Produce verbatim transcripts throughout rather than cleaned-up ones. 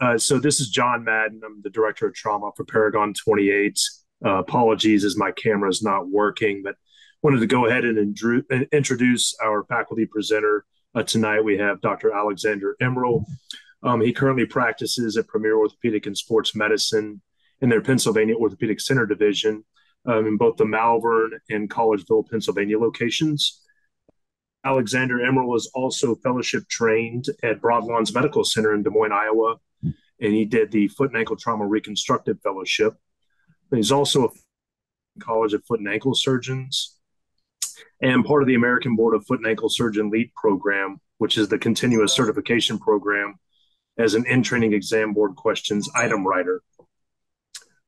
Uh, so this is John Madden. I'm the Director of Trauma for Paragon twenty-eight. Uh, apologies as my camera is not working, but wanted to go ahead and indru- introduce our faculty presenter uh, tonight. We have Doctor Alexander Emerald. Um, he currently practices at Premier Orthopedic and Sports Medicine in their Pennsylvania Orthopedic Center division um, in both the Malvern and Collegeville, Pennsylvania locations. Alexander Emerald is also fellowship trained at Broadlawns Medical Center in Des Moines, Iowa, and he did the Foot and Ankle Trauma Reconstructive Fellowship. And he's also a College of Foot and Ankle Surgeons and part of the American Board of Foot and Ankle Surgeon LEAP program, which is the continuous certification program as an in-training exam board questions item writer.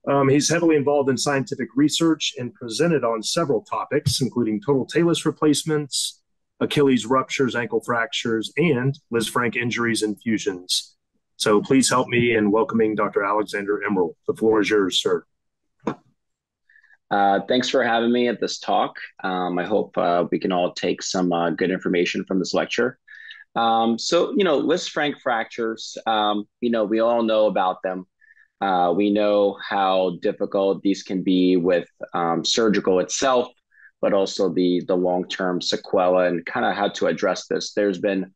Um, he's heavily involved in scientific research and presented on several topics, including total talus replacements, Achilles ruptures, ankle fractures, and Lisfranc injuries and fusions. So please help me in welcoming Doctor Alexander Emerald. The floor is yours, sir. Uh, thanks for having me at this talk. Um, I hope uh, we can all take some uh, good information from this lecture. Um, so, you know, Lisfranc fractures, um, you know, we all know about them. Uh, we know how difficult these can be with um, surgical itself, but also the, the long-term sequela and kind of how to address this. There's been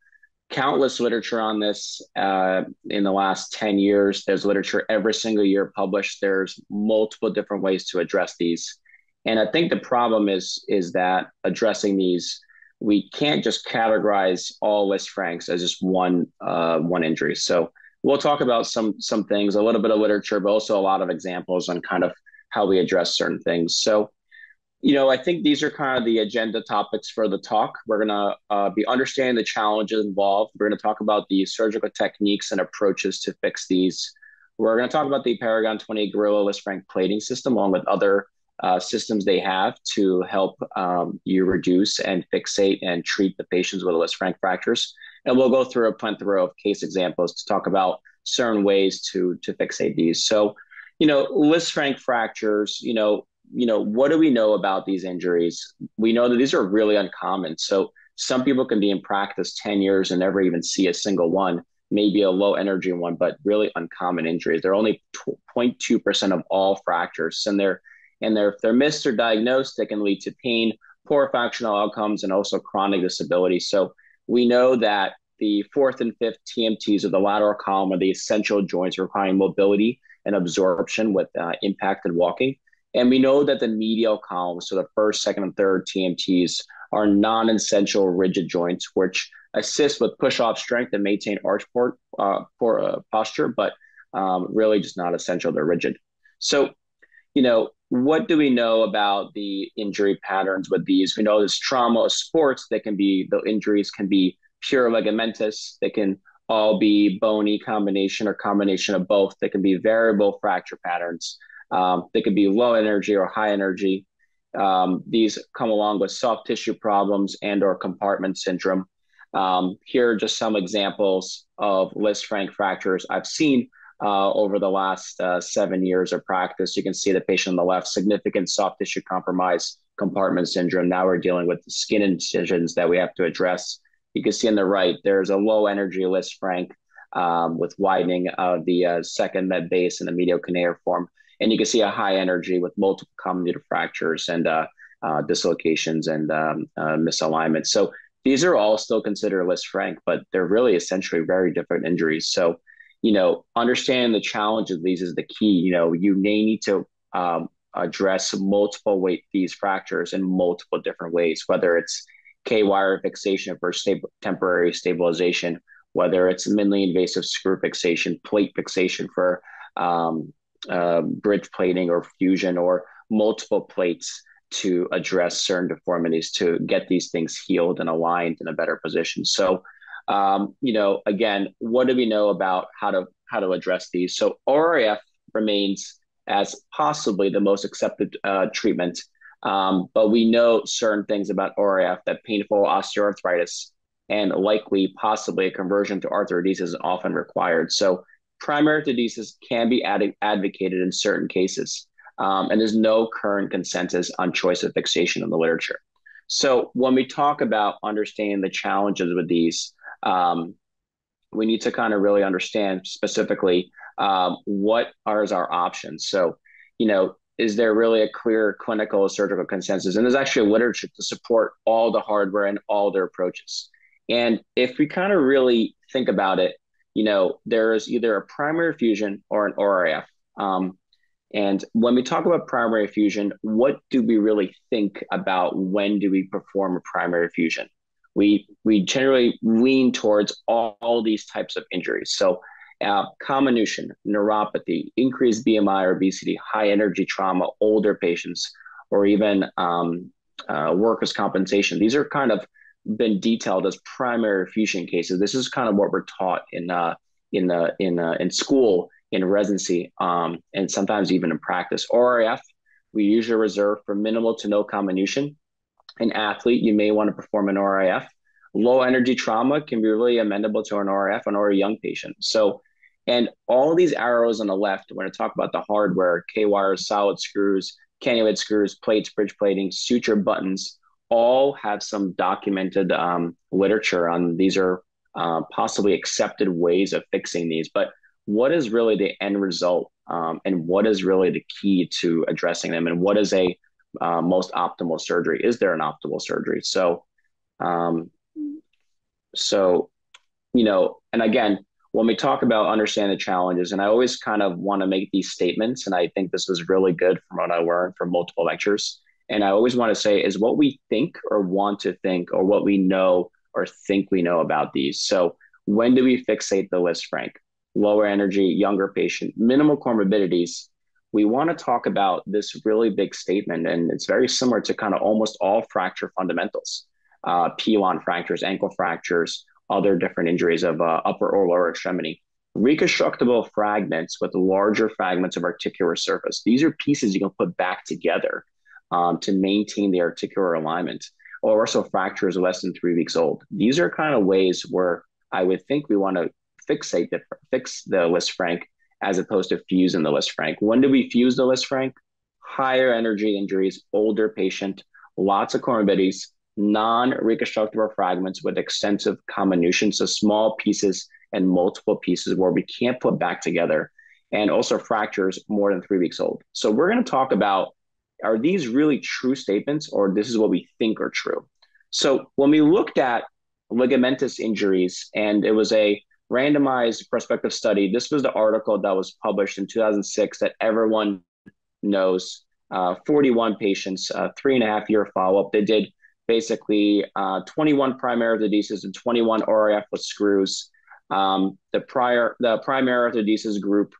countless literature on this uh, in the last ten years. There's literature every single year published. There's multiple different ways to address these. And I think the problem is, is that addressing these, we can't just categorize all Lisfrancs as just one, uh, one injury. So we'll talk about some, some things, a little bit of literature, but also a lot of examples on kind of how we address certain things. So, you know, I think these are kind of the agenda topics for the talk. We're going to uh, be understanding the challenges involved. We're going to talk about the surgical techniques and approaches to fix these. We're going to talk about the Paragon twenty Gorilla Lisfranc Plating System, along with other uh, systems they have to help um, you reduce and fixate and treat the patients with Lisfranc fractures. And we'll go through a plethora of case examples to talk about certain ways to, to fixate these. So, you know, Lisfranc fractures, you know, you know, what do we know about these injuries? We know that these are really uncommon. So some people can be in practice ten years and never even see a single one, maybe a low energy one, but really uncommon injuries. They're only zero point two percent of all fractures. And they're, and they're, if they're missed or diagnosed, they can lead to pain, poor functional outcomes, and also chronic disability. So we know that the fourth and fifth T M Ts of the lateral column are the essential joints requiring mobility and absorption with uh, impact and walking. And we know that the medial column, so the first, second, and third T M Ts, are non-essential rigid joints, which assist with push-off strength and maintain arch port, uh, for, uh, posture, but um, really just not essential. They're rigid. So, you know, what do we know about the injury patterns with these? We know there's trauma of sports that can be, the injuries can be pure ligamentous. They can all be bony combination or combination of both. They can be variable fracture patterns. Um, they could be low energy or high energy. Um, these come along with soft tissue problems and or compartment syndrome. Um, here are just some examples of Lisfranc fractures I've seen uh, over the last uh, seven years of practice. You can see the patient on the left, significant soft tissue compromise, compartment syndrome. Now we're dealing with the skin incisions that we have to address. You can see on the right, there's a low energy Lisfranc um, with widening of the uh, second med base and the medial cuneiform. And you can see a high energy with multiple comminuted fractures and uh, uh, dislocations and um, uh, misalignment. So these are all still considered Lisfranc, but they're really essentially very different injuries. So, you know, understanding the challenge of these is the key. You know, you may need to um, address multiple weight these fractures in multiple different ways, whether it's K-wire fixation for stab temporary stabilization, whether it's minimally invasive screw fixation, plate fixation for um, Uh, bridge plating or fusion, or multiple plates to address certain deformities to get these things healed and aligned in a better position. So, um, you know, again, what do we know about how to how to address these? So O R I F remains as possibly the most accepted uh, treatment, um, but we know certain things about O R I F, that painful osteoarthritis and likely possibly a conversion to arthrodesis is often required. So primary arthrodesis can be ad advocated in certain cases, um, and there's no current consensus on choice of fixation in the literature. So when we talk about understanding the challenges with these, um, we need to kind of really understand specifically um, what are our options. So, you know, is there really a clear clinical surgical consensus? And there's actually literature to support all the hardware and all their approaches. And if we kind of really think about it, you know, there is either a primary fusion or an O R I F. Um, and when we talk about primary fusion, what do we really think about when do we perform a primary fusion? We we generally lean towards all, all these types of injuries. So uh, comminution, neuropathy, increased B M I or obesity, high energy trauma, older patients, or even um, uh, workers' compensation. These are kind of been detailed as primary fusion cases. This is kind of what we're taught in uh, in the in uh, in school, in residency, um, and sometimes even in practice. O R I F, we usually reserve for minimal to no comminution. An athlete, you may want to perform an O R I F. Low energy trauma can be really amenable to an O R I F on or a young patient. So, and all these arrows on the left, when I talk about the hardware, K-wires, solid screws, cannulate screws, plates, bridge plating, suture buttons, all have some documented um, literature on these are uh, possibly accepted ways of fixing these. But what is really the end result, um, and what is really the key to addressing them, and what is a uh, most optimal surgery? Is there an optimal surgery? So, um, so, you know, and again, when we talk about understand the challenges, and I always kind of want to make these statements, and I think this was really good from what I learned from multiple lectures. And I always want to say is what we think or want to think or what we know or think we know about these. So when do we fixate the Lisfranc? Lower energy, younger patient, minimal comorbidities. We want to talk about this really big statement, and it's very similar to kind of almost all fracture fundamentals, uh, pilon fractures, ankle fractures, other different injuries of uh, upper or lower extremity. Reconstructable fragments with larger fragments of articular surface. These are pieces you can put back together Um, to maintain the articular alignment, or also fractures less than three weeks old. These are kind of ways where I would think we want to fixate the fix the Lisfranc as opposed to fusing the Lisfranc. When do we fuse the Lisfranc? Higher energy injuries, older patient, lots of comorbidities, non-reconstructable fragments with extensive comminution, so small pieces and multiple pieces where we can't put back together, and also fractures more than three weeks old. So we're going to talk about, are these really true statements, or this is what we think are true? So when we looked at ligamentous injuries, and it was a randomized prospective study, this was the article that was published in two thousand six that everyone knows, uh, forty-one patients, uh, three and a half year follow-up. They did basically uh, twenty-one primary orthodesis and twenty-one O R I F with screws. Um, the prior, the primary orthodesis group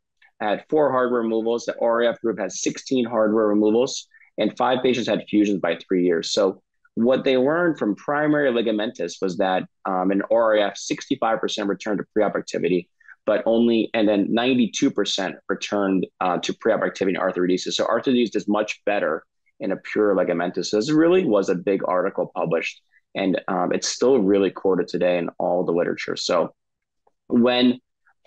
had four hardware removals. The O R I F group has sixteen hardware removals, and five patients had fusions by three years. So what they learned from primary ligamentous was that um, in O R I F, sixty-five percent returned to pre-op activity, but only, and then ninety-two percent returned uh, to pre-op activity in arthrodesis. So arthrodesis is much better in a pure ligamentous. So this really was a big article published, and um, it's still really quoted today in all the literature. So when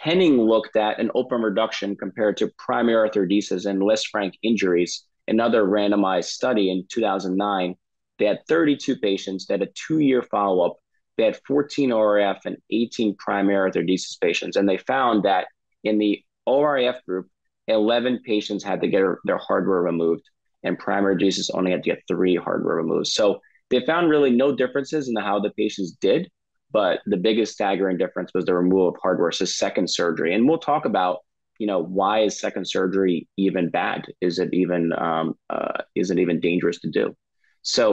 Henning looked at an open reduction compared to primary arthrodesis and Lisfranc injuries, another randomized study in two thousand nine. They had thirty-two patients that had a two-year follow-up. They had fourteen O R I F and eighteen primary arthrodesis patients. And they found that in the O R I F group, eleven patients had to get their hardware removed, and primary arthrodesis only had to get three hardware removed. So they found really no differences in how the patients did. But the biggest staggering difference was the removal of hardware, so second surgery. And we'll talk about, you know, why is second surgery even bad? Is it even um, uh, is it even dangerous to do? So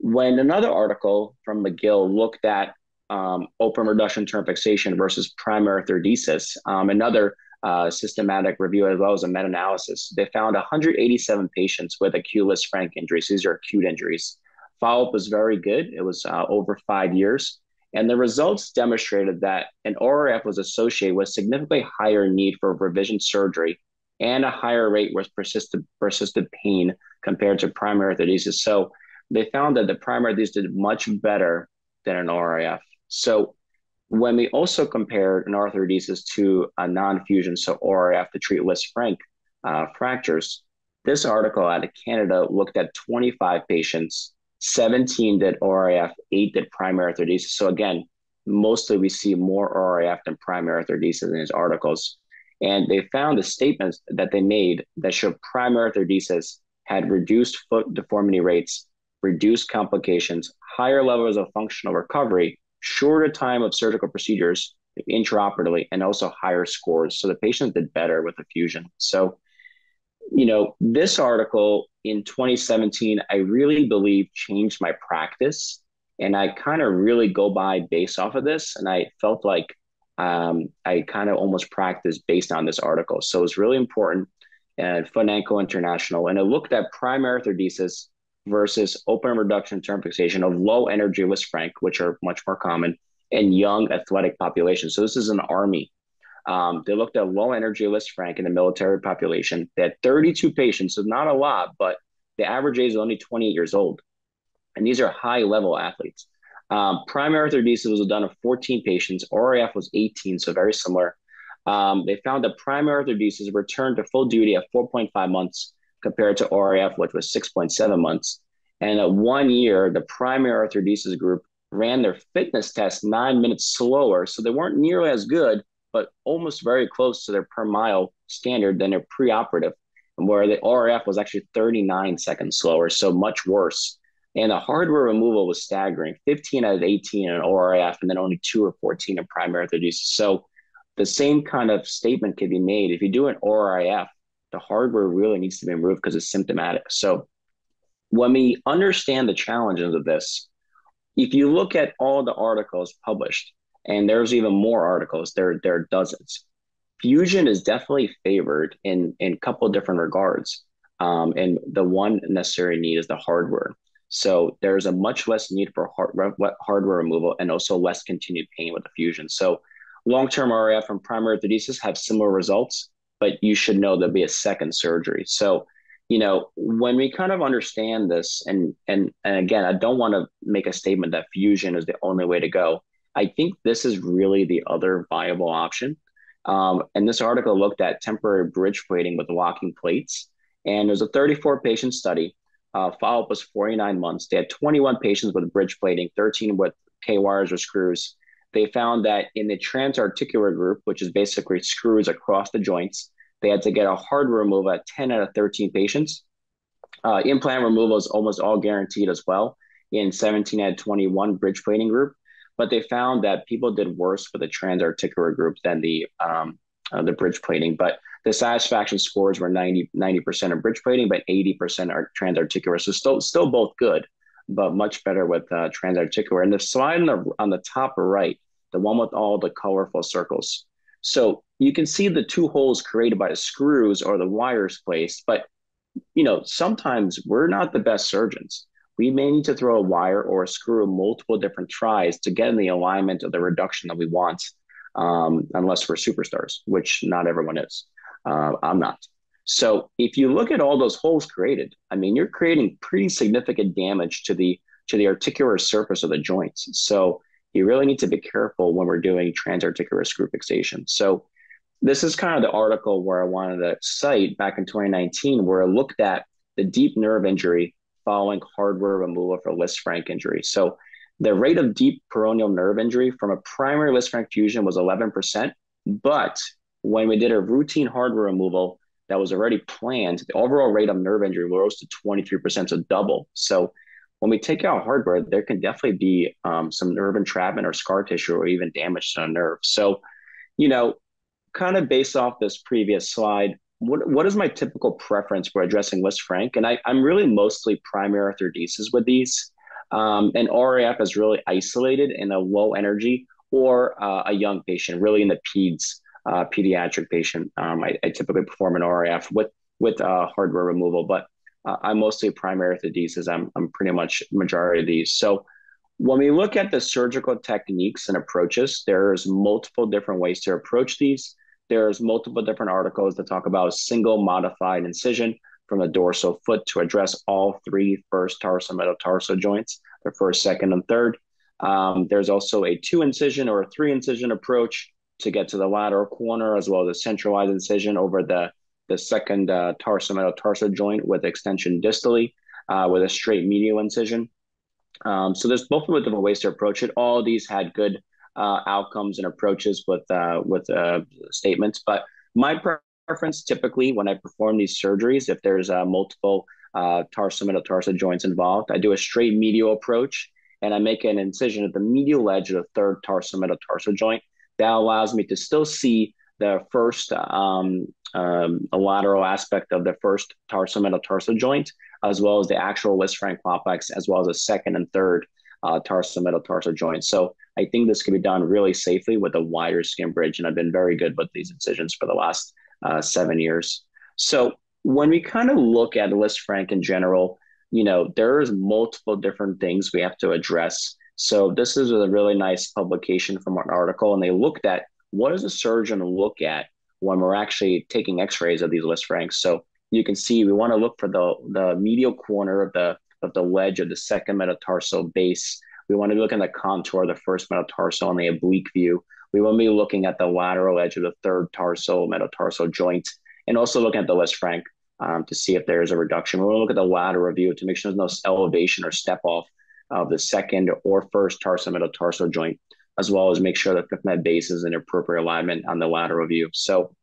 when another article from McGill looked at um, open reduction term fixation versus primary arthrodesis, um, another uh, systematic review as well as a meta-analysis, they found one hundred eighty-seven patients with acute Lisfranc injuries. These are acute injuries. Follow-up was very good. It was uh, over five years. And the results demonstrated that an O R I F was associated with significantly higher need for revision surgery and a higher rate with persistent, persistent pain compared to primary arthrodesis. So they found that the primary arthrodesis did much better than an O R I F. So when we also compared an arthrodesis to a non-fusion, so O R I F to treat Lisfranc uh, fractures, this article out of Canada looked at twenty-five patients, seventeen did O R I F, eight did primary arthrodesis. So again, mostly we see more O R I F than primary arthrodesis in his articles. And they found the statements that they made that showed primary arthrodesis had reduced foot deformity rates, reduced complications, higher levels of functional recovery, shorter time of surgical procedures intraoperatively, and also higher scores. So the patients did better with the fusion. So, you know, this article in twenty seventeen, I really believe changed my practice. And I kind of really go by based off of this. And I felt like um, I kind of almost practiced based on this article. So it's really important at Foot and Ankle International. And it looked at primary arthrodesis versus open reduction term fixation of low energy Lisfranc, which are much more common in young athletic populations. So this is an army. Um, they looked at low energy Lisfranc in the military population. They had thirty-two patients, so not a lot, but the average age is only twenty-eight years old. And these are high level athletes. Um, primary arthrodesis was done of fourteen patients. O R I F was eighteen, so very similar. Um, they found that primary arthrodesis returned to full duty at four point five months compared to O R I F, which was six point seven months. And at one year, the primary arthrodesis group ran their fitness test nine minutes slower. So they weren't nearly as good, but almost very close to their per mile standard than their preoperative, where the O R I F was actually thirty-nine seconds slower, so much worse. And the hardware removal was staggering, fifteen out of eighteen in O R I F, and then only two or fourteen in primary arthrodesis. So the same kind of statement can be made. If you do an O R I F, the hardware really needs to be removed because it's symptomatic. So when we understand the challenges of this, if you look at all the articles published, and there's even more articles, there, there are dozens. Fusion is definitely favored in, in a couple of different regards. Um, and the one necessary need is the hardware. So there's a much less need for hard, hardware removal and also less continued pain with the fusion. So long-term O R I F and primary arthrodesis have similar results, but you should know there'll be a second surgery. So, you know, when we kind of understand this, and and and again, I don't want to make a statement that fusion is the only way to go. I think this is really the other viable option. Um, and this article looked at temporary bridge plating with locking plates. And it was a thirty-four patient study. Uh, follow-up was forty-nine months. They had twenty-one patients with bridge plating, thirteen with K-wires or screws. They found that in the transarticular group, which is basically screws across the joints, they had to get a hardware removal at ten out of thirteen patients. Uh, implant removal is almost all guaranteed as well in seventeen out of twenty-one bridge plating group. But they found that people did worse with the transarticular group than the um, uh, the bridge plating. But the satisfaction scores were ninety percent of bridge plating, but eighty percent are transarticular. So still still both good, but much better with uh, transarticular. And the slide on the, on the top right, the one with all the colorful circles. So you can see the two holes created by the screws or the wires placed. But, you know, sometimes we're not the best surgeons. We may need to throw a wire or a screw multiple different tries to get in the alignment of the reduction that we want, um, unless we're superstars, which not everyone is. Uh, I'm not. So if you look at all those holes created, I mean, you're creating pretty significant damage to the to the articular surface of the joints. So you really need to be careful when we're doing transarticular screw fixation. So this is kind of the article where I wanted to cite back in twenty nineteen, where I looked at the deep nerve injury following hardware removal for Lisfranc injury. So the rate of deep peroneal nerve injury from a primary Lisfranc fusion was eleven percent. But when we did a routine hardware removal that was already planned, the overall rate of nerve injury rose to twenty-three percent, so double. So when we take out hardware, there can definitely be um, some nerve entrapment or scar tissue or even damage to a nerve. So, you know, kind of based off this previous slide, What what is my typical preference for addressing Lisfranc? And I, I'm really mostly primary arthrodesis with these. Um, and O R I F is really isolated in a low energy or uh, a young patient, really in the peds, uh, pediatric patient. Um, I, I typically perform an O R I F with, with uh, hardware removal, but uh, I'm mostly primary arthrodesis. I'm, I'm pretty much majority of these. So when we look at the surgical techniques and approaches, there's multiple different ways to approach these. There's multiple different articles that talk about single modified incision from the dorsal foot to address all three first tarsal metatarsal joints, the first, second, and third. Um, there's also a two incision or a three incision approach to get to the lateral corner, as well as a centralized incision over the, the second uh, tarsal metatarsal joint with extension distally uh, with a straight medial incision. Um, so there's multiple different ways to approach it. All of these had good uh, outcomes and approaches with uh, with uh, statements. But my preference typically when I perform these surgeries, if there's uh, multiple uh, tarsometatarsal joints involved, I do a straight medial approach and I make an incision at the medial edge of the third tarsometatarsal joint. That allows me to still see the first um, um, lateral aspect of the first tarsometatarsal joint, as well as the actual Lisfranc complex, as well as a second and third uh, tarsometatarsal joint. So I think this can be done really safely with a wider skin bridge, and I've been very good with these incisions for the last uh, seven years. So when we kind of look at Lisfranc in general, you know, there's multiple different things we have to address. So this is a really nice publication from an article, and they looked at what does a surgeon look at when we're actually taking x-rays of these Lisfrancs. So you can see we want to look for the, the medial corner of the of the ledge of the second metatarsal base. We want to be looking at the contour of the first metatarsal in the oblique view. We want to be looking at the lateral edge of the third tarsal metatarsal joint, and also looking at the Lisfranc um, to see if there is a reduction. We want to look at the lateral view to make sure there's no elevation or step off of the second or first tarsometatarsal joint, as well as make sure that the base is in appropriate alignment on the lateral view. So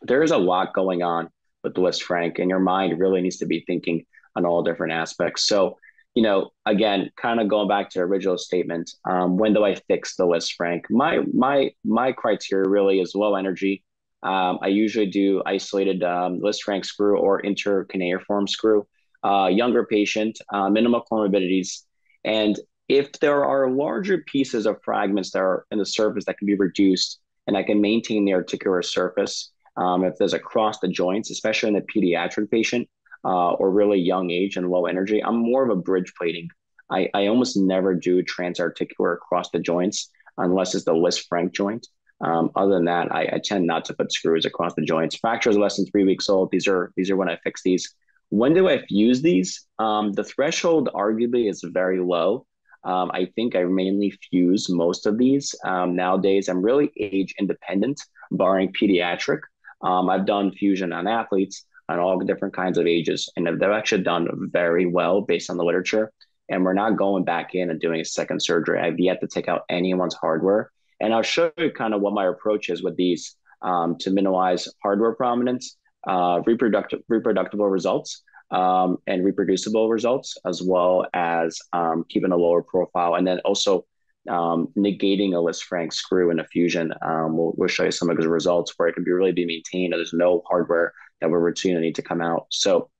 there is a lot going on with the Lisfranc, and your mind really needs to be thinking on all different aspects. So, you know, again, kind of going back to the original statement, um, when do I fix the Lisfranc? My my my criteria really is low energy. Um, I usually do isolated um, Lisfranc screw or intercaneiform screw. Uh, younger patient, uh, minimal comorbidities, and if there are larger pieces of fragments that are in the surface that can be reduced, and I can maintain the articular surface. Um, if there's across the joints, especially in a pediatric patient uh, or really young age and low energy, I'm more of a bridge plating. I, I almost never do transarticular across the joints unless it's the Lisfranc joint. Um, other than that, I, I tend not to put screws across the joints. Fractures less than three weeks old. These are these are when I fix these. When do I fuse these? Um, the threshold arguably is very low. Um, I think I mainly fuse most of these. Um, nowadays, I'm really age independent, barring pediatric. Um, I've done fusion on athletes on all different kinds of ages, and they've actually done very well based on the literature. And we're not going back in and doing a second surgery. I've yet to take out anyone's hardware. And I'll show you kind of what my approach is with these um, to minimize hardware prominence, uh, reproductive, reproductible results, um, and reproducible results, as well as um, keeping a lower profile. And then also um, negating a Lisfranc screw in a fusion. Um, we'll, we'll show you some of the results where it can be really be maintained. There's no hardware that we're routinely need to come out. So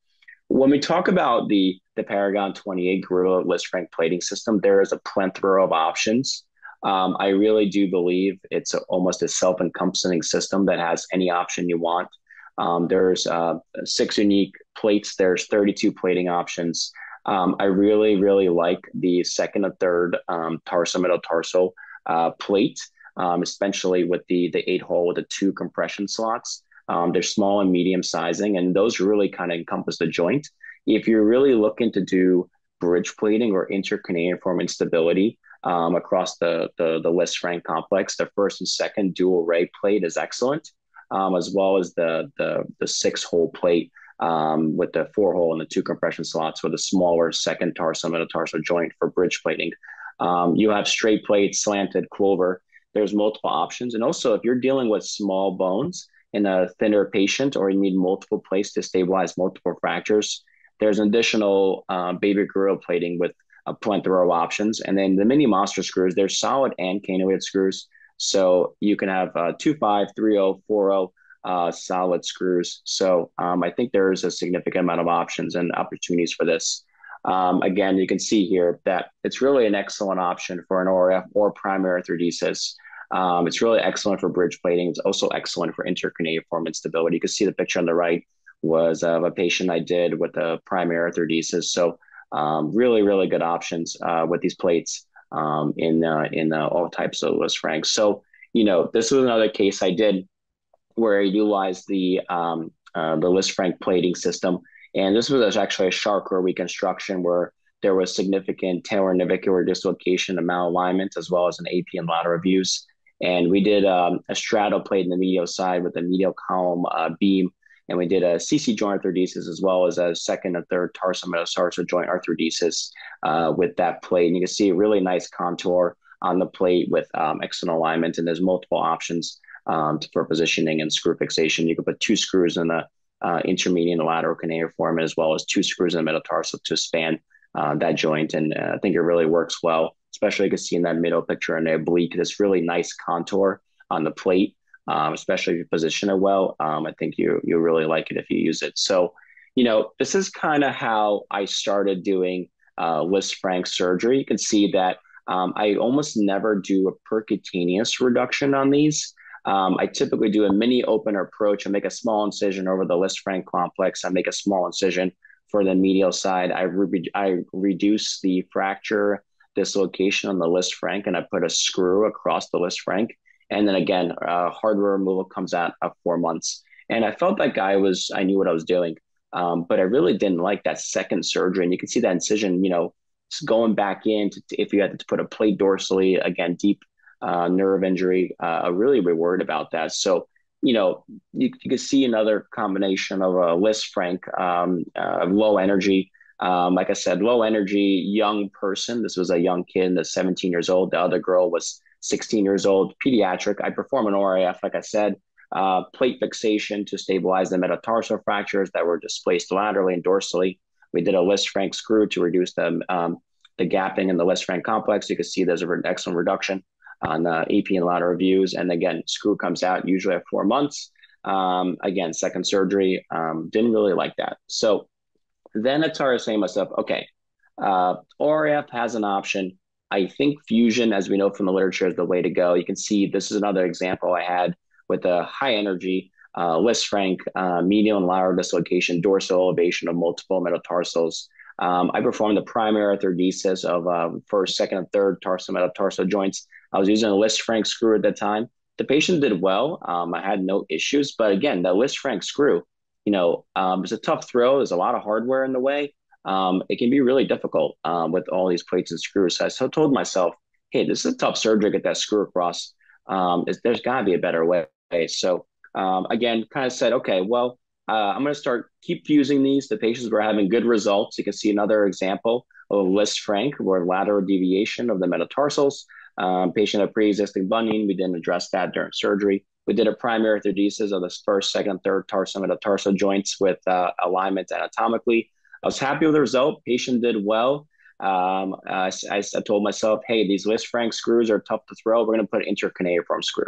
when we talk about the, the Paragon twenty-eight Gorilla Lisfranc Plating System, there is a plethora of options. Um, I really do believe it's a, almost a self-encompassing system that has any option you want. Um, there's uh, six unique plates. There's thirty-two plating options. Um, I really, really like the second and third um, tarsometatarsal uh, plate, um, especially with the the eight hole with the two compression slots. Um, they're small and medium sizing, and those really kind of encompass the joint. If you're really looking to do bridge plating or intercaneiform instability um, across the, the, the Lisfranc complex, the first and second dual ray plate is excellent, um, as well as the, the, the six hole plate. Um, with the four hole and the two compression slots with a smaller second tarsometatarsal joint for bridge plating. Um, you have straight plates, slanted, clover. There's multiple options. And also if you're dealing with small bones in a thinner patient, or you need multiple plates to stabilize multiple fractures, there's an additional uh, baby gorilla plating with a plethora of options. And then the mini monster screws, they're solid and cannulated screws. So you can have uh, two, five, three, oh, four, oh, Uh, solid screws. So um, I think there is a significant amount of options and opportunities for this. Um, again, you can see here that it's really an excellent option for an O R I F or primary arthrodesis. Um, it's really excellent for bridge plating. It's also excellent for intercaneiform instability. You can see the picture on the right was of a patient I did with a primary arthrodesis. So um, really, really good options uh, with these plates um, in uh, in uh, all types of Lisfranc. So, you know, this was another case I did where I utilized the um, uh, the Lisfranc plating system. And this was actually a sharker reconstruction where there was significant talar navicular dislocation and malalignment, as well as an A P and lateral views. And we did um, a straddle plate in the medial side with a medial column uh, beam. And we did a C C joint arthrodesis, as well as a second and third tarsometatarsal joint arthrodesis uh, with that plate. And you can see a really nice contour on the plate with um, external alignment. And there's multiple options um, for positioning and screw fixation. You can put two screws in the uh, intermediate and lateral cuneiform, as well as two screws in the metatarsal to span uh, that joint. And uh, I think it really works well, especially you can see in that middle picture in the oblique, this really nice contour on the plate, um, especially if you position it well. Um, I think you, you'll really like it if you use it. So, you know, this is kind of how I started doing uh, Lisfranc surgery. You can see that um, I almost never do a percutaneous reduction on these. Um, I typically do a mini open approach. I make a small incision over the Lisfranc complex. I make a small incision for the medial side. I, re I reduce the fracture dislocation on the Lisfranc, and I put a screw across the Lisfranc. And then again, uh, hardware removal comes out of four months. And I felt like I was, I knew what I was doing, um, but I really didn't like that second surgery. And you can see that incision, you know, going back in to, if you had to put a plate dorsally, again, deep uh, nerve injury, uh, I really were worried about that. So, you know, you, you can see another combination of a Lisfranc, um, uh, low energy, um, like I said, low energy, young person. This was a young kid that's seventeen years old. The other girl was sixteen years old, pediatric. I perform an O R I F, like I said, uh, plate fixation to stabilize the metatarsal fractures that were displaced laterally and dorsally. We did a Lisfranc screw to reduce the, um, the gapping in the Lisfranc complex. You can see there's an excellent reduction on the A P and lateral views. And again, screw comes out usually at four months. Um, again, second surgery, um, didn't really like that. So then I started saying to myself, okay, uh, O R I F has an option. I think fusion, as we know from the literature, is the way to go. You can see this is another example I had with a high energy uh, Lisfranc uh, medial and lateral dislocation, dorsal elevation of multiple metatarsals. Um, I performed the primary arthrodesis of uh, first, second, and third tarsal metatarsal joints. I was using a Lisfranc screw at that time. The patient did well. Um, I had no issues, but again, the Lisfranc screw, you know, um, it's a tough throw. There's a lot of hardware in the way. Um, it can be really difficult um, with all these plates and screws. So I so told myself, hey, this is a tough surgery to get that screw across. Um, there's got to be a better way. So um, again, kind of said, okay, well, uh, I'm going to start keep using these. The patients were having good results. You can see another example of Lisfranc, where lateral deviation of the metatarsals. Um, patient had pre-existing bunion. We didn't address that during surgery. We did a primary arthrodesis of the first, second, third tarsal metatarsal joints with uh, alignment anatomically. I was happy with the result. Patient did well. Um, I, I, I told myself, hey, these Lisfranc screws are tough to throw. We're going to put an intercuneiform screw.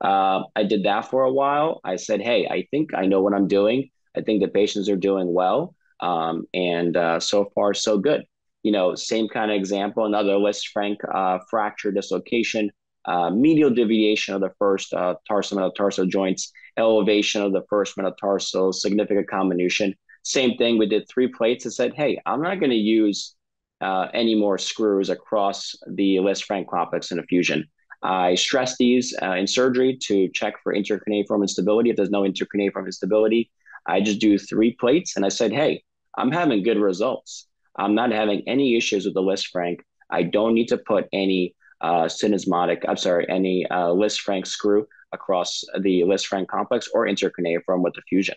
Uh, I did that for a while. I said, hey, I think I know what I'm doing. I think the patients are doing well. Um, and uh, so far, so good. You know, same kind of example, another Lisfranc uh, fracture dislocation, uh, medial deviation of the first uh, tarsal metatarsal joints, elevation of the first metatarsal, significant comminution. Same thing, we did three plates and said, hey, I'm not going to use uh, any more screws across the Lisfranc complex in a fusion. I stress these uh, in surgery to check for intercuneiform instability. If there's no intercuneiform instability, I just do three plates. And I said, hey, I'm having good results. I'm not having any issues with the Lisfranc. I don't need to put any uh, syndesmotic, I'm sorry, any uh, Lisfranc screw across the Lisfranc complex or intercuneiform with the fusion.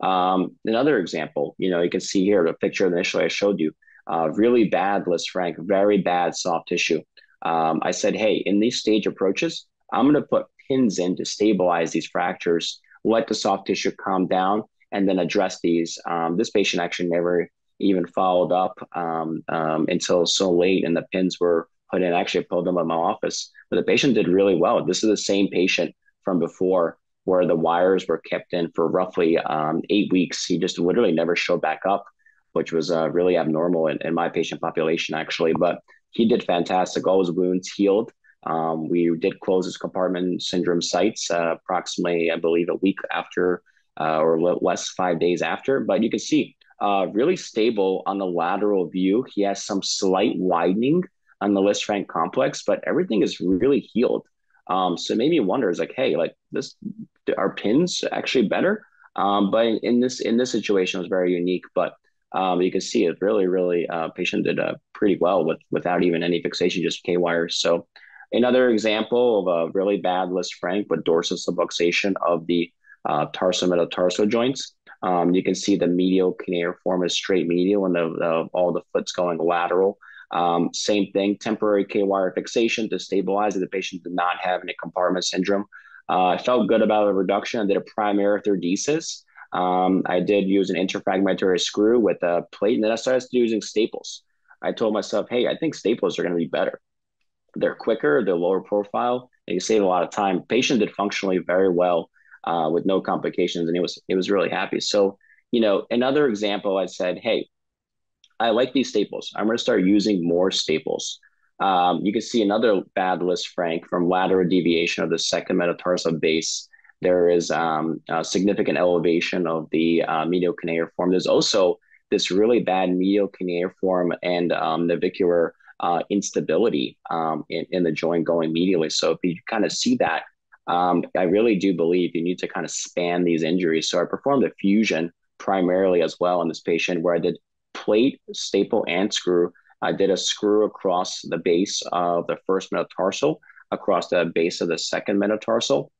Um, another example, you know, you can see here the picture initially I showed you, uh, really bad Lisfranc, very bad soft tissue. Um, I said, hey, in these stage approaches, I'm going to put pins in to stabilize these fractures, let the soft tissue calm down, and then address these. Um, this patient actually never even followed up um, um, until so late, and the pins were put in. I actually pulled them in my office, but the patient did really well. This is the same patient from before, where the wires were kept in for roughly um, eight weeks. He just literally never showed back up, which was uh, really abnormal in, in my patient population, actually. But he did fantastic. All his wounds healed. Um, we did close his compartment syndrome sites uh, approximately, I believe, a week after uh, or less, five days after. But you can see uh, really stable on the lateral view. He has some slight widening on the Lisfranc complex, but everything is really healed. Um, so it made me wonder, is like, hey, like this, are pins actually better? Um, but in, in this in this situation, it was very unique. But um, you can see it really, really uh, patient did uh, pretty well with without even any fixation, just K wires. So another example of a really bad Lisfranc with dorsal subluxation of the uh, tarsal metatarsal joints. Um, you can see the medial cuneiform is straight medial, and the, the, all the foot's going lateral. Um, same thing, temporary K-wire fixation to stabilize that the patient did not have any compartment syndrome. Uh, I felt good about the reduction. I did a primary arthrodesis. Um, I did use an interfragmentary screw with a plate, and then I started using staples. I told myself, hey, I think staples are going to be better. They're quicker, they're lower profile, and you save a lot of time. Patient did functionally very well uh, with no complications, and it was it was really happy. So, you know, another example, I said, hey, I like these staples. I'm going to start using more staples. Um, you can see another bad Lisfranc from lateral deviation of the second metatarsal base. There is um, a significant elevation of the uh, medial cuneiform. There's also this really bad medial cuneiform and um, navicular uh, instability um, in, in the joint going medially. So if you kind of see that, um, I really do believe you need to kind of span these injuries. So I performed a fusion primarily as well in this patient, where I did plate, staple, and screw. I did a screw across the base of the first metatarsal, across the base of the second metatarsal.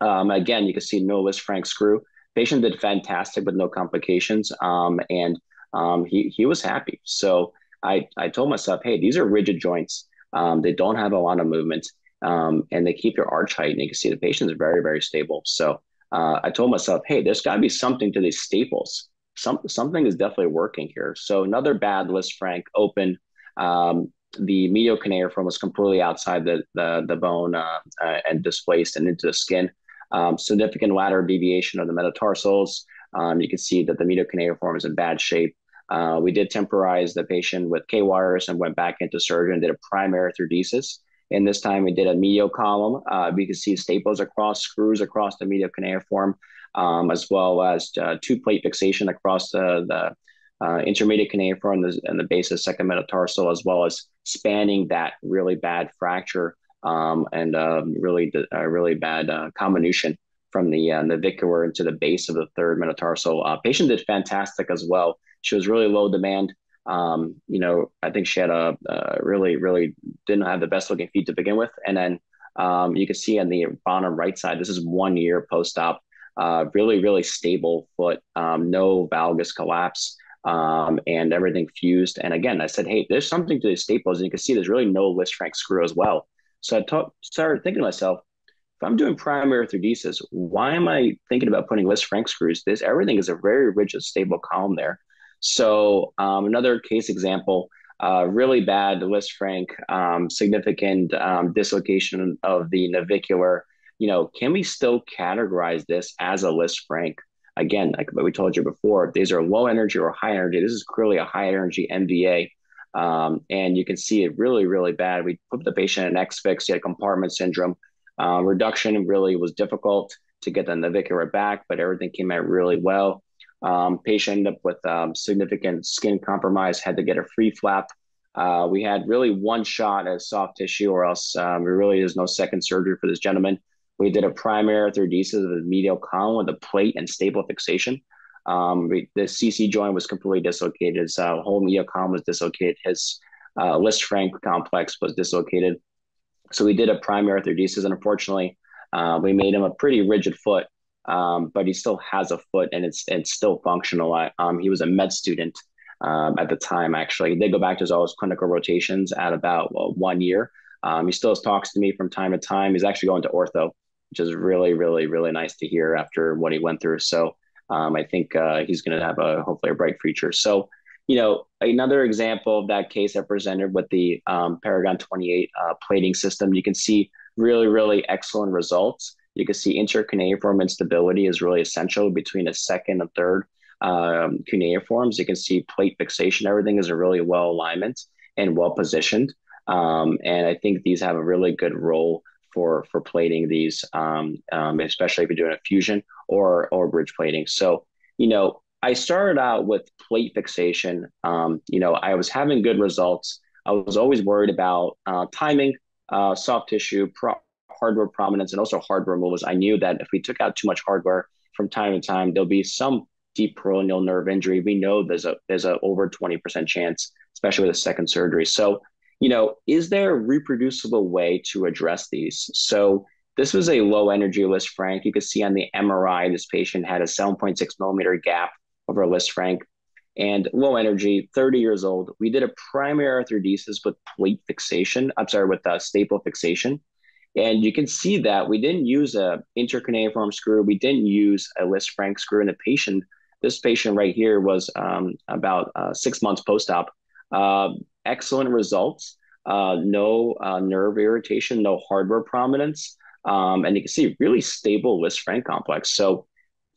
Um, again, you can see no Lisfranc screw. Patient did fantastic with no complications, um, and um, he he was happy. So I, I told myself, hey, these are rigid joints. Um, they don't have a lot of movement, um, and they keep your arch height, and you can see the patient is very, very stable. So uh, I told myself, hey, there's got to be something to these staples. Some, something is definitely working here. So another bad Lisfranc open. Um, the medial cuneiform was completely outside the, the, the bone uh, uh, and displaced and into the skin. Um, significant lateral deviation of the metatarsals. Um, you can see that the medial cuneiform is in bad shape. Uh, we did temporize the patient with K-wires and went back into surgery and did a primary arthrodesis. And this time we did a medial column. Uh, we can see staples across, screws across the medial cuneiform, um, as well as uh, two plate fixation across the, the uh, intermediate cuneiform and the, and the base of the second metatarsal, as well as spanning that really bad fracture Um, and uh, really, uh, really bad uh, comminution from the uh, navicular into the base of the third metatarsal. Uh, patient did fantastic as well. She was really low demand. Um, you know, I think she had a uh, really, really didn't have the best looking feet to begin with. And then um, you can see on the bottom right side, this is one year post-op, uh, really, really stable foot, um, no valgus collapse, um, and everything fused. And again, I said, hey, there's something to these staples. And you can see there's really no Lisfranc screw as well. So I talk, started thinking to myself, if I'm doing primary arthrodesis, why am I thinking about putting Lisfranc screws? This everything is a very rigid, stable column there. So um, another case example, uh, really bad Lisfranc, um, significant um, dislocation of the navicular. You know, can we still categorize this as a Lisfranc? Again, like we told you before, these are low energy or high energy. This is clearly a high energy M V A. Um, and you can see it really, really bad. We put the patient in X-Fix. He had compartment syndrome. Uh, reduction really was difficult to get the navicular back, but everything came out really well. Um, patient ended up with um, significant skin compromise, had to get a free flap. Uh, we had really one shot at soft tissue, or else um, there really is no second surgery for this gentleman. We did a primary arthrodesis of the medial column with a plate and staple fixation. Um, we, the C C joint was completely dislocated. His uh, whole medial column was dislocated. His uh, Lisfranc complex was dislocated. So we did a primary arthrodesis, and unfortunately, uh, we made him a pretty rigid foot. Um, but he still has a foot, and it's it's still functional. I, um, he was a med student um, at the time. Actually, he did go back to his all his clinical rotations at about well, one year. Um, he still talks to me from time to time. He's actually going to ortho, which is really, really, really nice to hear after what he went through. So. Um, I think uh, he's going to have a hopefully a bright future. So, you know, another example of that case I presented with the um, Paragon twenty-eight uh, plating system, you can see really, really excellent results. You can see intercuneiform instability is really essential between a second and third um, cuneiforms. You can see plate fixation. Everything is a really well alignment and well positioned. Um, and I think these have a really good role for for plating these, um, um, especially if you're doing a fusion or or bridge plating. So, you know, I started out with plate fixation. Um, you know, I was having good results. I was always worried about uh, timing, uh, soft tissue, pro hardware prominence, and also hardware removals. I knew that if we took out too much hardware from time to time, there'll be some deep peroneal nerve injury. We know there's a there's a over twenty percent chance, especially with a second surgery. So, you know, is there a reproducible way to address these? So this was a low energy Lisfranc. You could see on the M R I, this patient had a seven point six millimeter gap over Lisfranc. and low energy, thirty years old. We did a primary arthrodesis with plate fixation. I'm sorry, with uh, staple fixation. And you can see that we didn't use a intercuneiform screw. We didn't use a Lisfranc screw in the patient. This patient right here was um, about uh, six months post-op. Uh, excellent results. Uh, no uh, nerve irritation, no hardware prominence. Um, and you can see really stable Lisfranc complex. So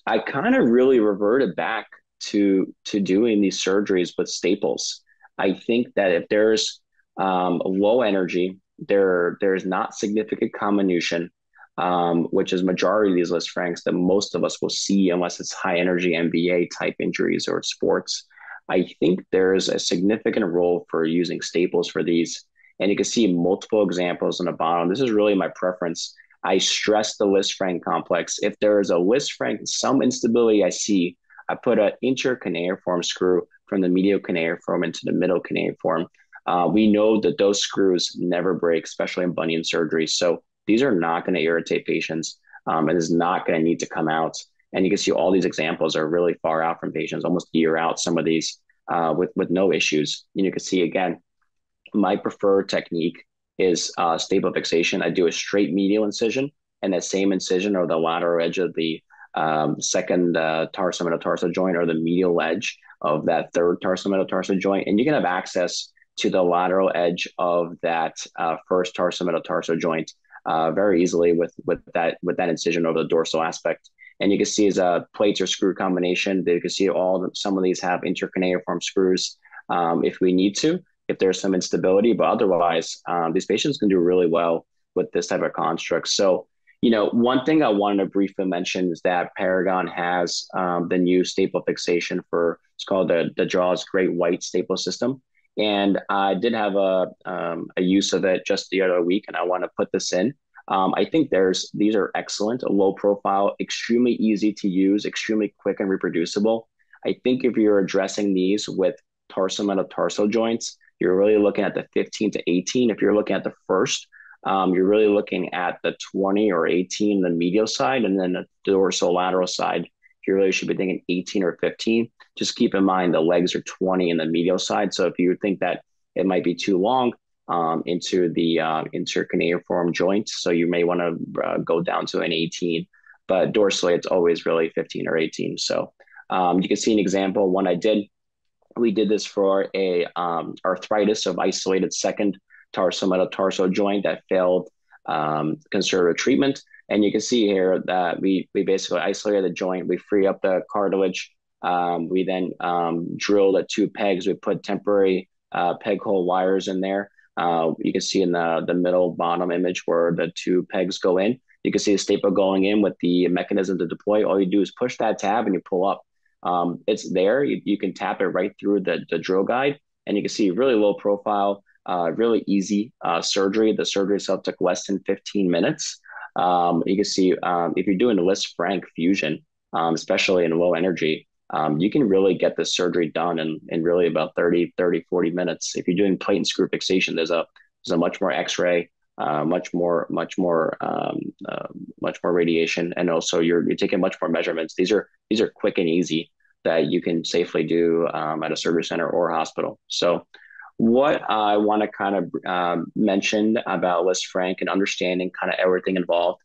I kind of really reverted back to, to doing these surgeries with staples. I think that if there's um, low energy, there, there is not significant comminution, um, which is majority of these Lisfrancs that most of us will see unless it's high energy N B A type injuries or sports. I think there is a significant role for using staples for these. And you can see multiple examples on the bottom. This is really my preference. I stress the Lisfranc complex. If there is a Lisfranc, some instability I see, I put an intercuneiform screw from the medial cuneiform into the middle cuneiform. Uh, we know that those screws never break, especially in bunion surgery. So these are not going to irritate patients, um, and it's not going to need to come out. And you can see all these examples are really far out from patients, almost a year out, some of these uh, with, with no issues. And you can see, again, my preferred technique is uh, staple fixation. I do a straight medial incision, and that same incision or the lateral edge of the um, second uh, tarsometatarsal joint or the medial edge of that third tarsometatarsal joint. And you can have access to the lateral edge of that uh, first tarsometatarsal joint uh, very easily with, with, that, with that incision over the dorsal aspect. And you can see as a plates or screw combination, you can see all the, some of these have intercuneiform screws um, if we need to, if there's some instability, but otherwise um, these patients can do really well with this type of construct. So, you know, one thing I wanted to briefly mention is that Paragon has um, the new staple fixation for, it's called the, the Jaws Great White Staple System. And I did have a, um, a use of it just the other week, and I want to put this in. Um, I think there's, these are excellent, low profile, extremely easy to use, extremely quick and reproducible. I think if you're addressing these with tarsometatarsal joints, you're really looking at the fifteen to eighteen. If you're looking at the first, um, you're really looking at the twenty or eighteen, the medial side, and then the dorsal lateral side, you really should be thinking eighteen or fifteen. Just keep in mind the legs are twenty in the medial side. So if you think that it might be too long, Um, into the uh, intercuneiform joint. So you may want to uh, go down to an eighteen, but dorsally, it's always really fifteen or eighteen. So um, you can see an example. One I did, we did this for a um, arthritis of isolated second tarsometatarsal joint that failed um, conservative treatment. And you can see here that we, we basically isolated the joint. We free up the cartilage. Um, we then um, drilled at two pegs. We put temporary uh, peg hole wires in there. Uh, you can see in the, the middle bottom image where the two pegs go in. You can see a staple going in with the mechanism to deploy. All you do is push that tab and you pull up. Um, it's there. You, you can tap it right through the, the drill guide. And you can see really low profile, uh, really easy uh, surgery. The surgery itself took less than fifteen minutes. Um, you can see um, if you're doing a Lisfranc fusion, um, especially in low energy, Um, you can really get this surgery done in, in really about thirty, forty minutes. If you're doing plate and screw fixation, there's a, there's a much more x-ray, uh, much more, much more, um, uh, much more radiation. And also you're, you're taking much more measurements. These are, these are quick and easy that you can safely do um, at a surgery center or hospital. So what I want to kind of um, mention about Lisfranc and understanding kind of everything involved,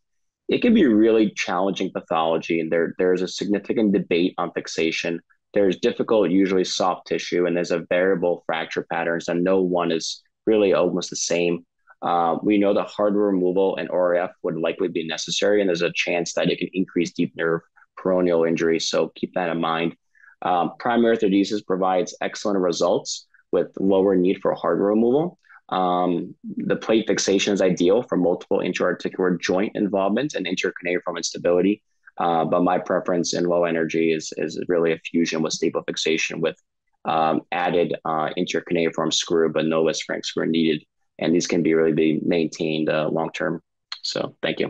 it can be really challenging pathology, and there there's a significant debate on fixation. There's difficult, usually soft tissue, and there's a variable fracture patterns, and no one is really almost the same. Uh, we know the hardware removal and O R I F would likely be necessary, and there's a chance that it can increase deep nerve peroneal injury, so keep that in mind. Um, primary orthodesis provides excellent results with lower need for hardware removal. Um, the plate fixation is ideal for multiple intra-articular joint involvement and intercuneiform instability. Uh, but my preference in low energy is, is really a fusion with staple fixation with um, added uh, intercuneiform screw, but no Lisfranc screw needed. And these can be really be maintained uh, long-term. So thank you.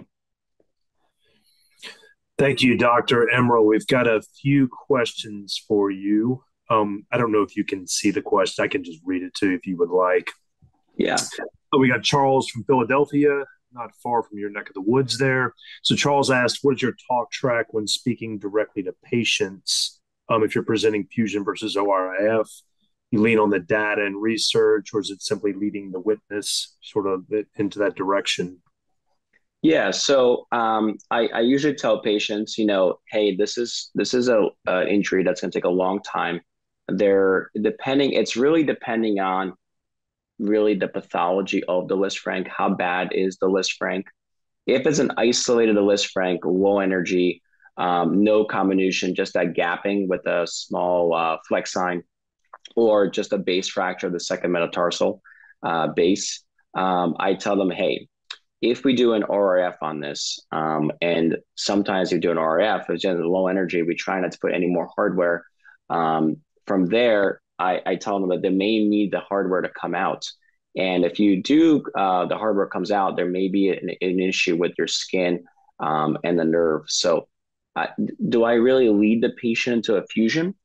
Thank you, Doctor Emerald. We've got a few questions for you. Um, I don't know if you can see the question. I can just read it too if you would like. Yeah. So we got Charles from Philadelphia, not far from your neck of the woods there. So Charles asked, what is your talk track when speaking directly to patients Um, if you're presenting fusion versus O R I F, you lean on the data and research, or is it simply leading the witness sort of into that direction? Yeah, so um, I, I usually tell patients, you know, hey, this is this is a uh, injury that's going to take a long time. They're depending, it's really depending on really the pathology of the Lisfranc. How bad is the Lisfranc? If it's an isolated Lisfranc, low energy, um, no comminution, just that gapping with a small uh, flex sign, or just a base fracture of the second metatarsal uh, base, um, I tell them, hey, if we do an O R I F on this, um, and sometimes we do an O R I F, it's just low energy, we try not to put any more hardware. Um, from there, I, I tell them that they may need the hardware to come out. And if you do, uh, the hardware comes out, there may be an, an issue with your skin um, and the nerve. So uh, do I really lead the patient into a fusion?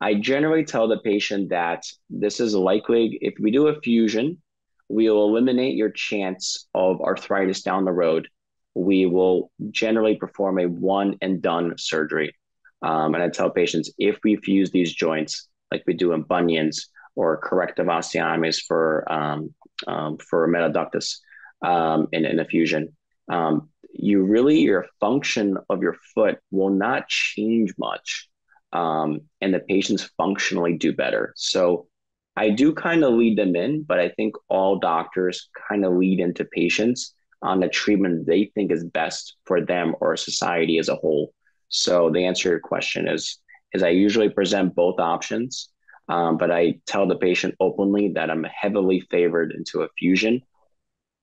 I generally tell the patient that this is likely, if we do a fusion, we will eliminate your chance of arthritis down the road. We will generally perform a one and done surgery. Um, and I tell patients, if we fuse these joints, like we do in bunions or corrective osteotomies for um, um, for metatarsus um, in, in a fusion, um, you really, your function of your foot will not change much. Um, and the patients functionally do better. So I do kind of lead them in, but I think all doctors kind of lead into patients on the treatment they think is best for them or society as a whole. So the answer to your question is, is I usually present both options, um, but I tell the patient openly that I'm heavily favored into a fusion.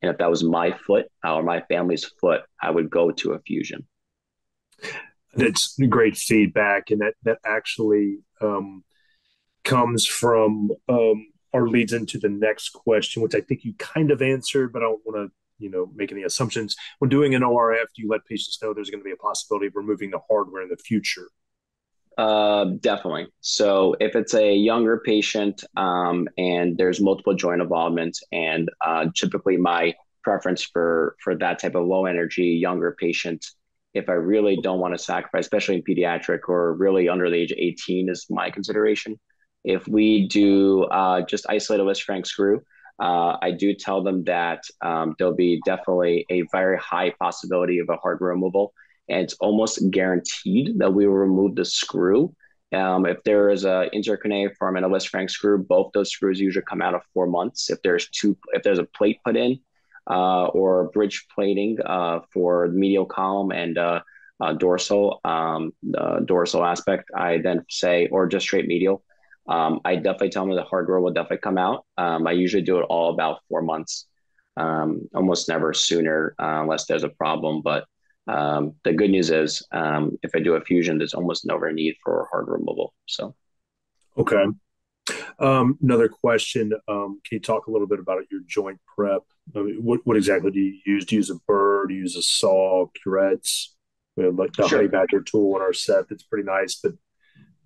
And if that was my foot or my family's foot, I would go to a fusion. That's great feedback. And that, that actually, um, comes from um, or leads into the next question, which I think you kind of answered, but I don't want to, you know, make any assumptions. When doing an O R F, do you let patients know there's going to be a possibility of removing the hardware in the future? Uh, definitely. So if it's a younger patient um, and there's multiple joint involvements, and uh, typically my preference for, for that type of low energy, younger patient, if I really don't want to sacrifice, especially in pediatric or really under the age of eighteen is my consideration. If we do uh, just isolate a Lisfranc screw, uh, I do tell them that um, there'll be definitely a very high possibility of a hardware removal. And it's almost guaranteed that we will remove the screw. Um, if there is an intercuneiform and a Lisfranc screw, both those screws usually come out of four months. If there's two, if there's a plate put in uh, or bridge plating uh, for medial column and uh, uh, dorsal, um, the dorsal aspect, I then say, or just straight medial, Um, I definitely tell them the hardware will definitely come out. Um, I usually do it all about four months, um, almost never sooner uh, unless there's a problem. But um, the good news is um, if I do a fusion, there's almost never a need for hardware removal. So, okay. Um, another question. Um, can you talk a little bit about your joint prep? I mean, what, what exactly do you use? Do you use a burr? Do you use a saw, curettes? We have like the sure. Honey Badger tool in our set. That's pretty nice, but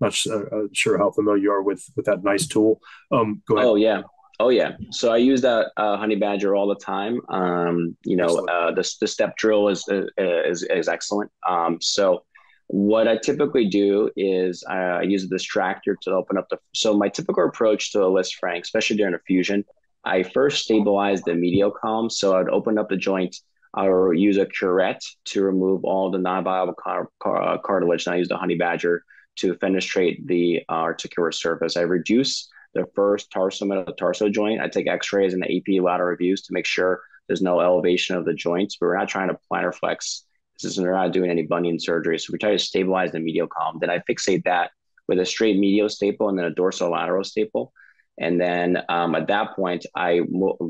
not sure how familiar you are with, with that nice tool. Um, go ahead. Oh, yeah. Oh, yeah. So I use that uh, Honey Badger all the time. Um, you know, uh, the, the step drill is, is, is excellent. Um, so what I typically do is I use a distractor to open up the – so my typical approach to a Lisfranc, especially during a fusion, I first stabilize the medial column. So I'd open up the joint. I would use a curette to remove all the non-viable car- car- cartilage, and I use the Honey Badger to fenestrate the uh, articular surface. I reduce the first tarsometatarsal joint. I take x-rays and the A P lateral reviews to make sure there's no elevation of the joints. We're not trying to plantar flex. This is, we're not doing any bunion surgery. So we try to stabilize the medial column. Then I fixate that with a straight medial staple and then a dorsolateral staple. And then um, at that point, I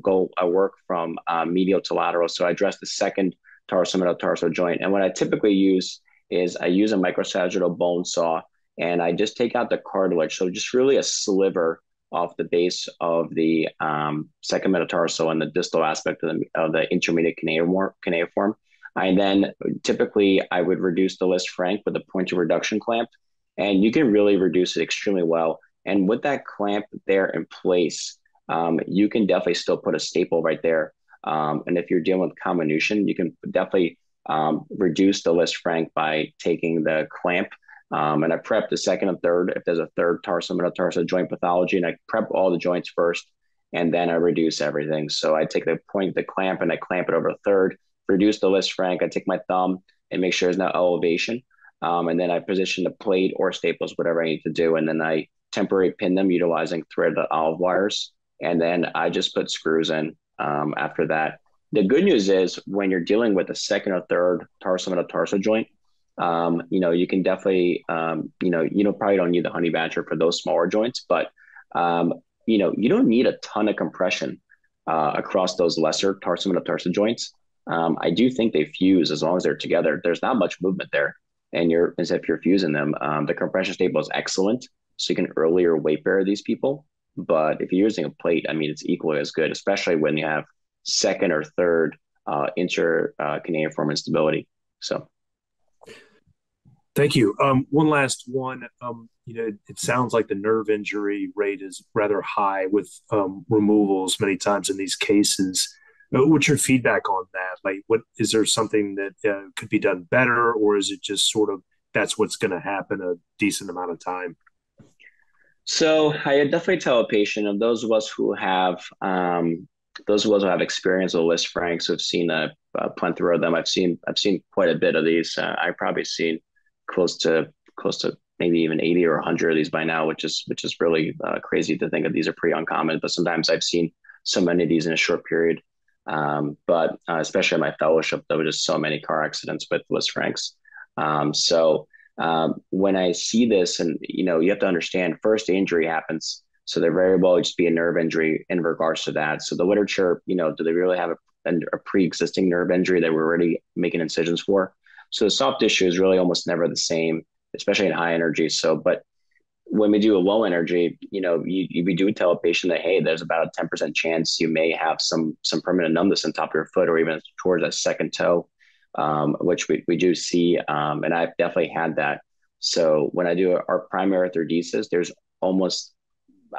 go, I work from uh, medial to lateral. So I address the second tarsometatarsal joint. And what I typically use is I use a microsagittal bone saw, and I just take out the cartilage. So just really a sliver off the base of the um, second metatarsal and the distal aspect of the, of the intermediate cuneiform. I then typically, I would reduce the Lisfranc with a pointed reduction clamp, and you can really reduce it extremely well. And with that clamp there in place, um, you can definitely still put a staple right there. Um, and if you're dealing with comminution, you can definitely um, reduce the Lisfranc by taking the clamp Um, and I prep the second and third, if there's a third tarsal metatarsal joint pathology, and I prep all the joints first, and then I reduce everything. So I take the point, the clamp, and I clamp it over a third, reduce the Lisfranc. I take my thumb and make sure there's no elevation. Um, and then I position the plate or staples, whatever I need to do. And then I temporary pin them utilizing threaded olive wires. And then I just put screws in um, after that. The good news is when you're dealing with a second or third tarsal metatarsal joint, um, you know, you can definitely, um, you know, you don't probably don't need the honey badger for those smaller joints, but, um, you know, you don't need a ton of compression uh, across those lesser tarsal metatarsal joints. Um, I do think they fuse as long as they're together. There's not much movement there. And you're, as if you're fusing them, um, the compression staple is excellent. So you can earlier weight bear these people. But if you're using a plate, I mean, it's equally as good, especially when you have second or third uh, intercuneiform uh, instability. So. Thank you. Um, one last one. Um, you know, it, it sounds like the nerve injury rate is rather high with um, removals many times in these cases. What's your feedback on that? Like, what is there something that uh, could be done better, or is it just sort of that's what's going to happen a decent amount of time? So I definitely tell a patient, of those of us who have um, those of us who have experience with Lisfranc, so I've seen a, a plethora of them. I've seen I've seen quite a bit of these. Uh, I've probably seen close to close to maybe even eighty or a hundred of these by now, which is which is really uh, crazy to think of. These are pretty uncommon, but sometimes I've seen so many of these in a short period. Um, but uh, especially in my fellowship, there were just so many car accidents with Lisfrancs. Um, so um, when I see this, and you know, you have to understand, first the injury happens, so there very well just be a nerve injury in regards to that. So the literature, you know, do they really have a, a pre-existing nerve injury that we're already making incisions for? So the soft tissue is really almost never the same, especially in high energy. So, but when we do a low energy, you know, you, you, we do tell a patient that, hey, there's about a ten percent chance you may have some some permanent numbness on top of your foot or even towards that second toe, um, which we, we do see. Um, and I've definitely had that. So when I do our primary arthrodesis, there's almost,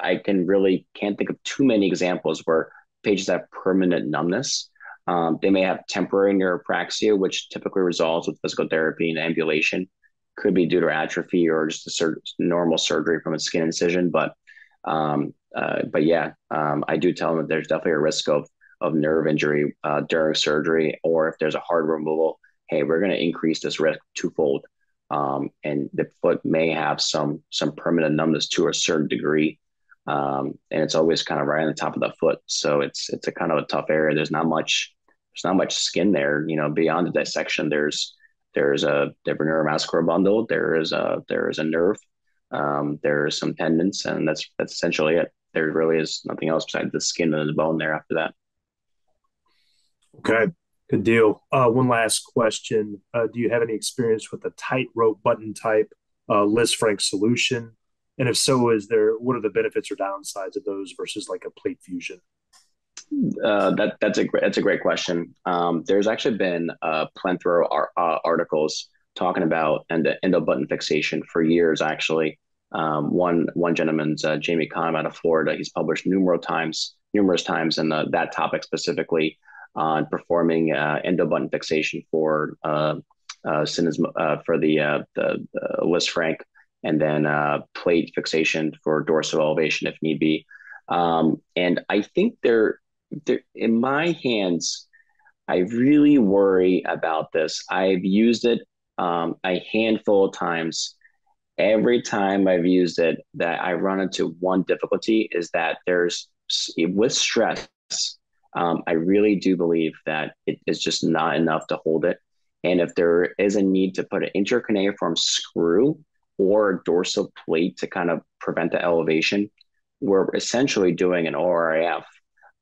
I can really can't think of too many examples where patients have permanent numbness. Um, they may have temporary neuropraxia, which typically resolves with physical therapy and ambulation. Could be due to atrophy or just a sur- normal surgery from a skin incision. But, um, uh, but yeah, um, I do tell them that there's definitely a risk of, of nerve injury uh, during surgery, or if there's a hard removal, hey, we're going to increase this risk twofold. Um, and the foot may have some, some permanent numbness to a certain degree. Um, and it's always kind of right on the top of the foot. So it's, it's a kind of a tough area. There's not much, there's not much skin there, you know, beyond the dissection. There's, There's a neuromuscular bundle. There is a there is a nerve. Um, there are some tendons, and that's that's essentially it. There really is nothing else besides the skin and the bone there after that. Okay, good deal. Uh, one last question: uh, do you have any experience with the tightrope button type uh, Lisfranc solution? And if so, is there what are the benefits or downsides of those versus like a plate fusion? Uh, that that's a that's a great question. Um, there's actually been a plethora of ar- uh, articles talking about endo, endo button fixation for years. Actually, um, one one gentleman's uh, Jamie Kahn out of Florida. He's published numerous times, numerous times, in the, that topic specifically on uh, performing uh, endo button fixation for uh, uh, syndesmo- uh for the uh, the uh, Lisfranc, and then uh, plate fixation for dorsal elevation if need be. Um, and I think there. In my hands, I really worry about this. I've used it um, a handful of times. Every time I've used it, that I run into one difficulty is that there's, with stress, um, I really do believe that it is just not enough to hold it. And if there is a need to put an intercuneiform screw or a dorsal plate to kind of prevent the elevation, we're essentially doing an O R I F.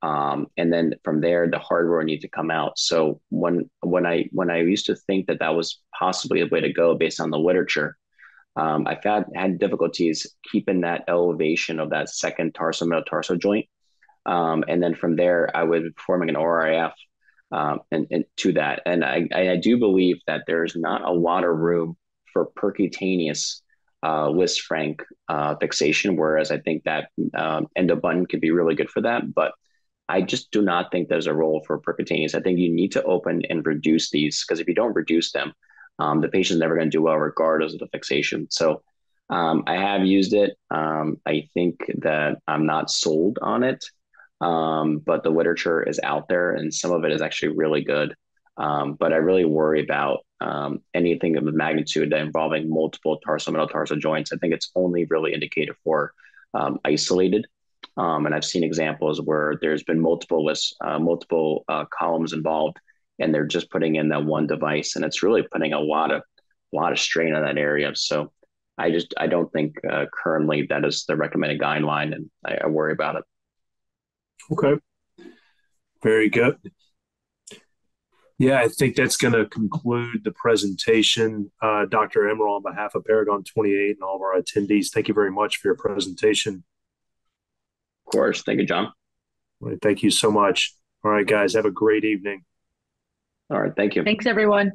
Um, and then from there, the hardware needs to come out. So when when I when I used to think that that was possibly a way to go based on the literature, um, I found had difficulties keeping that elevation of that second tarsal metatarsal joint. Um, and then from there, I was performing an O R I F um, and, and to that. And I, I do believe that there's not a lot of room for percutaneous uh, Lisfranc uh, fixation, whereas I think that um, endo button could be really good for that. But I just do not think there's a role for percutaneous. I think you need to open and reduce these, because if you don't reduce them, um, the patient's never going to do well regardless of the fixation. So um, I have used it. Um, I think that I'm not sold on it, um, but the literature is out there and some of it is actually really good. Um, but I really worry about um, anything of the magnitude that involving multiple tarsal metatarsal joints. I think it's only really indicated for um, isolated. Um, and I've seen examples where there's been multiple lists, uh, multiple uh, columns involved, and they're just putting in that one device, and it's really putting a lot of, lot of strain on that area. So I just, I don't think uh, currently that is the recommended guideline, and I, I worry about it. Okay. Very good. Yeah, I think that's going to conclude the presentation. Uh, Doctor Emerald, on behalf of Paragon twenty-eight and all of our attendees, thank you very much for your presentation. Of course. Thank you, John. All right, thank you so much. All right, guys, have a great evening. All right, thank you. Thanks, everyone.